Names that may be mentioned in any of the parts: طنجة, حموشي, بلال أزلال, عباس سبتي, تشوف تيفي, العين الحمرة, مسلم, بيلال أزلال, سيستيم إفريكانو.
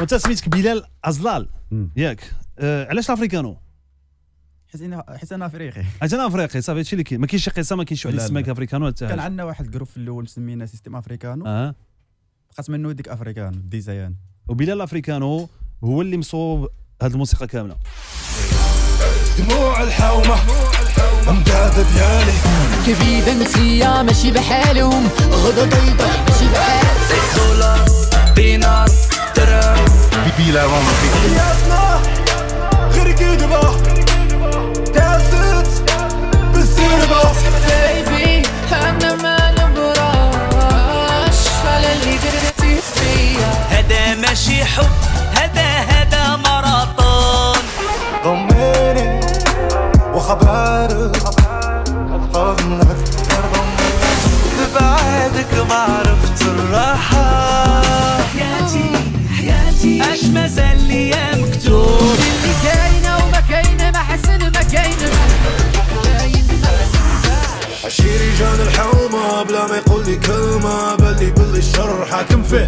وانت سميتك بلال أزلال ياك، علاش الافريكانو؟ حيت انا افريقي. صافي هادشي اللي كاين، ما كاينش شي قصه ما كاينش على اسمك افريكانو. كان عندنا واحد الجروب في الاول سميناه سيستيم إفريكانو، بقات منو ديك افريكانو ديزاين، وبلال افريكانو هو اللي مصوب هاد الموسيقى كامله. دموع الحومه امداده ديالي كبيده انتيا ماشي بحالهم، غدا بيضه ماشي بحال دولار دينار درهم بلا رمز حياتنا غير كدبه دازت بالزربه بيبي انا ما نبراش على اللي درتي فيا، هذا ماشي حب هذا ماراطون، ضميني وخبارك فضلك بعدك ما عرفت الراحه، اش مازال ليا مكتوب اللي كاينه وما كاينه، ما حسن ما كاينه عشيري جان الحومه بلا ما يقول لي كلمه، بلي الشر حاكم فيه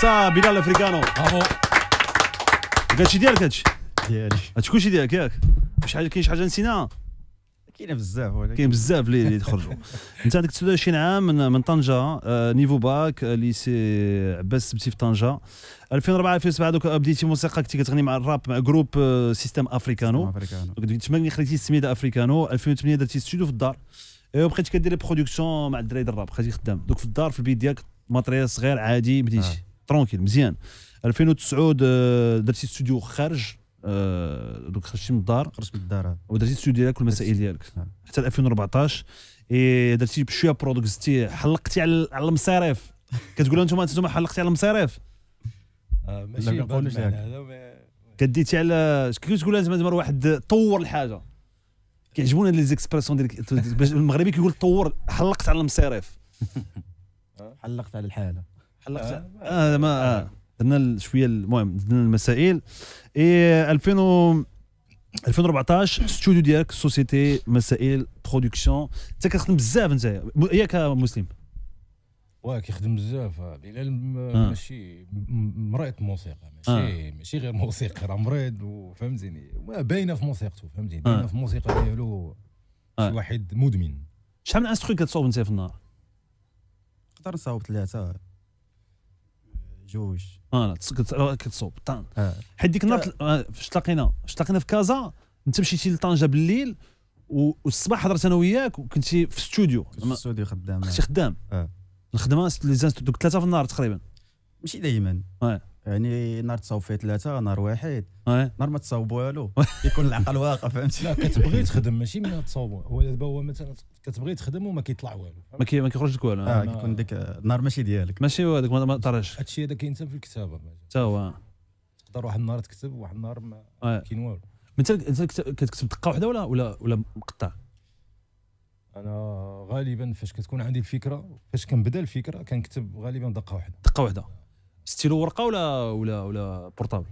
سا بيلال إفريكانو. برافو. هادشي ديالك؟ هادشي ديالي، هادشي كلشي ديالك ياك؟ شحال كاين شي حاجه نسيناها؟ كاين بزاف، ولكن كاين بزاف اللي خرجوا. انت عندك 29 عام من طنجه، نيفو باك ليسي عباس سبتي في طنجه. 2004 2007 دوك بديتي موسيقى، كنتي كتغني مع الراب مع جروب سيستيم إفريكانو، تما خليتي السميه إفريكانو. 2008 درتي استوديو في الدار وبقيتي كدير لي برودكسيون مع الدراري الراب، بقيتي خدام دوك في الدار في البيت ديالك، ماتريال صغير عادي بديتي ترونكيل مزيان. 2009 درتي استوديو خارج، دوك خرجتي من الدار، ودرتي الاستوديو ديالك والمسائل ديالك حتى 2014. درتي بشويه برودكتي، حلقتي على المصاريف، كتقول انتم حلقتي على المصاريف، ماشي كنقولوش هكا، كديتي على كيف تقول انت دابا واحد طور الحاجه، كيعجبوني هاد لي زيكسبرسيون ديالك المغربي كيقول طور، حلقت على المصاريف، حلقت على الحاله، حلقت ما درنا شويه. المهم درنا المسائل. 2014 ستوديو ديالك سوسيتي مسائل برودكسيون. انت كتخدم بزاف انت ياك مسلم؟ واه كيخدم بزاف بلال، ماشي مريض موسيقى، ماشي غير موسيقى، راه مريض وفهمتيني، باينه في موسيقته فهمتيني، باينه في الموسيقى ديالو، شي واحد مدمن. شحال من انسترو كتصاوب انت في النهار؟ نقدر نصاوب ثلاثه جوج. كتصوب طن حيت ديك النهار فاش تلاقينا في كازا، انت مشيتي لطنجه بالليل والصباح هضرت انا وياك، وكنتي في الاستوديو خدام، كنتي خدام الخدمه لي زانس دوك ثلاثه في النهار تقريبا، ماشي دائما يعني نهار تصاوب فيه ثلاثه، نهار واحد، نهار ما تصاوب والو يكون العقل واقف فهمتي. لا كتبغي تخدم ماشي من تصاوب، هو دابا هو مثلا كتبغي تخدم وما كيطلع والو، ما كيخرج لك والو، كيكون ديك النهار ماشي ديالك، ماشي هو هذاك ما طرش. هادشي هذا كاين حتى في الكتابه، حتى هو تقدر واحد النهار تكتب وواحد النهار ما كاين والو. انت كتكتب دقه واحده ولا مقطع؟ انا غالبا فاش كتكون عندي الفكره، فاش كنبدا الفكره كنكتب غالبا دقه واحده. ستيلو ورقه ولا بورطابل؟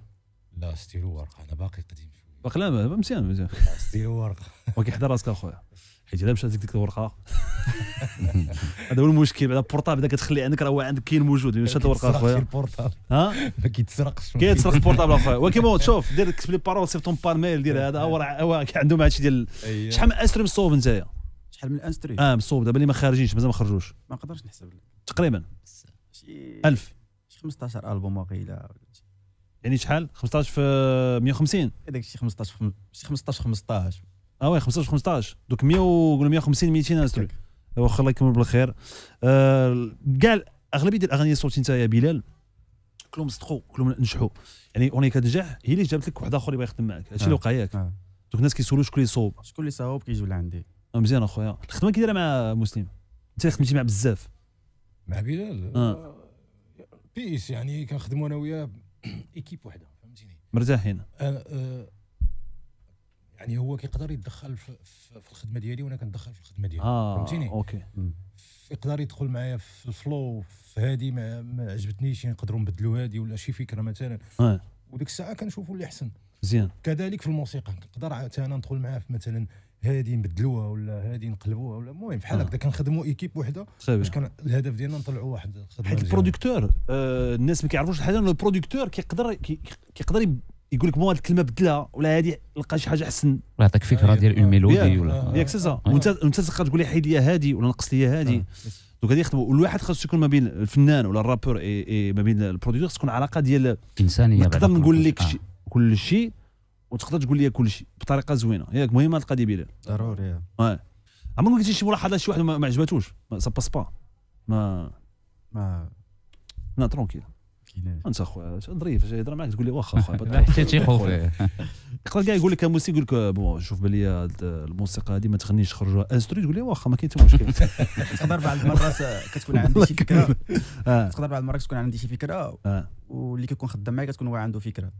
لا ستيلو ورقه، انا باقي قديم شويه، باقي لا مزيان ستيلو ورقه، وكيحضر راسك اخويا حيت الا مشات ديك الورقه هذا هو المشكل. بعدا البورطابل هذا كتخليه عندك، راه هو عندك كاين موجود، مشات الورقه اخويا البورطابل ما كيتسرقش، كيتسرق البورطابل اخويا، ولكن شوف دير كتب لي بارول سيفطهم بار ميل، دير هذا هو عندهم هادشي ديال. شحال من انستري مصوب نتايا؟ شحال من انستري مصوب دابا اللي ما خارجينش مازال ما خرجوش؟ ما نقدرش نحسب لك، تقريبا 1000 15 البوم واقيلا، يعني شحال 15 في 150 هذاك الشيء، 15 15 دوك 100 وقولوا 150 200 انسترو. الله يكمل بالخير. كاع اغلبيه ديال الاغاني صوتي انت يا بلال كلهم صدقوا، كلهم نجحوا، يعني اغنيه كتنجح هي اللي جابت لك واحد اخر يبغى يخدم معك، هادشي اللي وقع ياك؟ دوك الناس كيسولوا شكون اللي صوب، كيجيو لعندي. مزيان اخويا. الخدمه كي دايره مع مسلم؟ انت خدمتي مع بزاف مع بلال بيس، يعني كنخدموا انا وياه ايكيب وحده فهمتيني، مرتاحين. يعني هو كيقدر يتدخل في الخدمه ديالي وانا كندخل في الخدمه ديالو فهمتيني. اوكي يقدر يدخل معايا في الفلو، في هذه ما عجبتنيش نقدروا نبدلوا هذه، ولا شي فكره مثلا، وديك الساعه كنشوفوا اللي احسن. مزيان. كذلك في الموسيقى نقدر حتى انا ندخل معاه في مثلا هذه نبدلوها ولا هذه نقلبوها ولا المهم بحال هكذا كنخدموا ايكيب وحده باش كان الهدف ديالنا نطلعوا واحد الخدمه. حيت البروديكتور الناس ما كيعرفوش الحاجه انه البروديكتور كيقدر يقول لك مو هذه الكلمه بدلها ولا هذه لقى شي حاجه احسن ولا يعطيك فكره ديال اون ميلودي ولا ياك سي سا وانت تقدر تقول لي حيد لي هذه ولا نقص لي هذه. دونك غادي يخدموا والواحد خاصو يكون ما بين الفنان ولا الرابور ما بين البروديكتور خاص تكون علاقه ديال انسانيه. نقدر نقول لك كل شيء وتقدر تقول لي كل شيء بطريقه زوينه ياك. مهمه القضيه بلال ضروري. عمرك ما قلتي شي ملاحظه شي واحد ما عجباتوش سا باس با ما لا ترونكيل انت اخويا ظريف اش يهضر معاك تقول لي واخا اخويا لا حتى تيخوف يقدر كاع يقول لك الموسيقى يقول لك بون شوف باللي الموسيقى هذه ما تخنيش خرجها انستري تقول لي واخا ما كاين حتى مشكل. تقدر بعض المرات كتكون عندي شي فكره تقدر بعض المرات كتكون عندي شي فكره واللي كيكون خدام معايا كتكون هو عنده فكره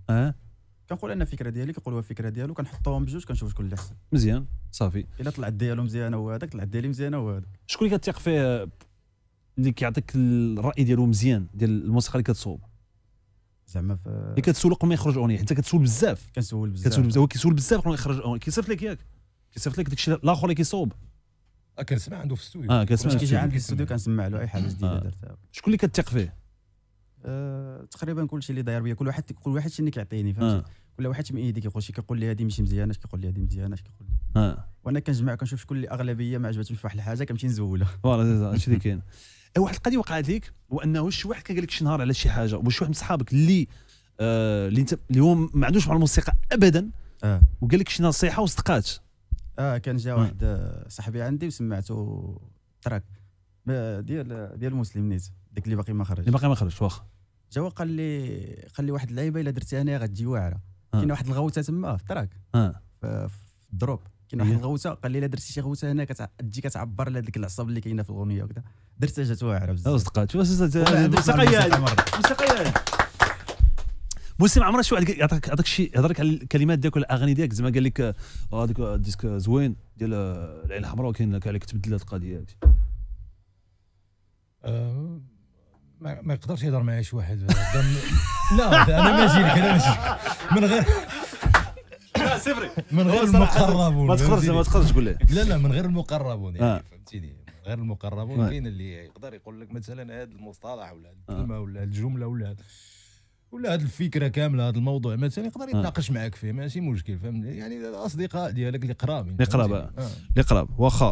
كنقول انا الفكره ديالي كيقول هو الفكره ديالو كنحطوهم بجوج كنشوف شكون اللي احسن. مزيان صافي. الا طلعت ديالو مزيانه هو هذاك طلعت ديالي مزيانه هو هذاك. شكون اللي كتثق فيه اللي كيعطيك الراي ديالو مزيان ديال الموسيقى اللي كتصوب زعما اللي كتسول قبل ما يخرج اغنيه حيت كتسول بزاف. كنسول بزاف هو كيسول بزاف قبل ما يخرج كيصيفط لك ياك كيصيفط لك داكشي الاخر اللي كيصوب. كنسمع عنده في الاستوديو كنسمع كيجي عندي في الاستوديو كنسمع له اي حاجه جديده درتها. شكون اللي كتثق فيه؟ تقريبا كلشي اللي داير بيا كل واحد شي اللي كيعطيني فهمتي. كل واحد من ايدي كيقول شي كيقول لي هذه ماشي مزيانه كيقول لي هذه مزيانه كيقول لي وانا كنجمع كنشوف شكون اللي اغلبيه ما عجبتهمش في واحد الحاجه كنمشي نزولها. فوالا هادشي اللي كاين. واحد القضيه وقعت لك هو انه شي واحد كقال لك شي نهار على شي حاجه وشي واحد من صحابك اللي انت اللي هو ما عندوش مع الموسيقى ابدا وقال لك شي نصيحه وصدقات. كان جا واحد صاحبي عندي وسمعته تراك ديال مسلم نيت داك اللي باقي ما خرج واخا جا وقال لي واحد اللعيبه الا درتها انا غتجي واعره. كاين واحد الغوته تما في التراك في الدروب كاين واحد الغوته قال لي الا درتي شي غوته هنا كتجي كتعبر على هذيك العصب اللي كاينه في الاغنيه وكذا درتها جات واعره بزاف. صدقات شوف الموسيقى هذه مسلم عمره شي واحد يعطيك شي يهضر لك على الكلمات ديالك ولا الاغاني ديالك زعما قال لك هذاك الديسك زوين ديال العين الحمراء ولكن كاع عليك تبدل هذه القضيه هذه. ما يقدرش يهضر معايا شي واحد لا انا ماشي لك من غير المقربون ما تخرجش تقول لي لا من غير المقربون يعني فهمتيني. من غير المقربون كاين اللي يقدر يقول لك مثلا هذا المصطلح ولا هذه الكلمه ولا هذه الجمله ولا هذه الفكره كامله هذا الموضوع مثلا يقدر يتناقش معك فيه ماشي مشكل فهمتني. يعني الاصدقاء ديالك اللي قرابين اللي قراب واخا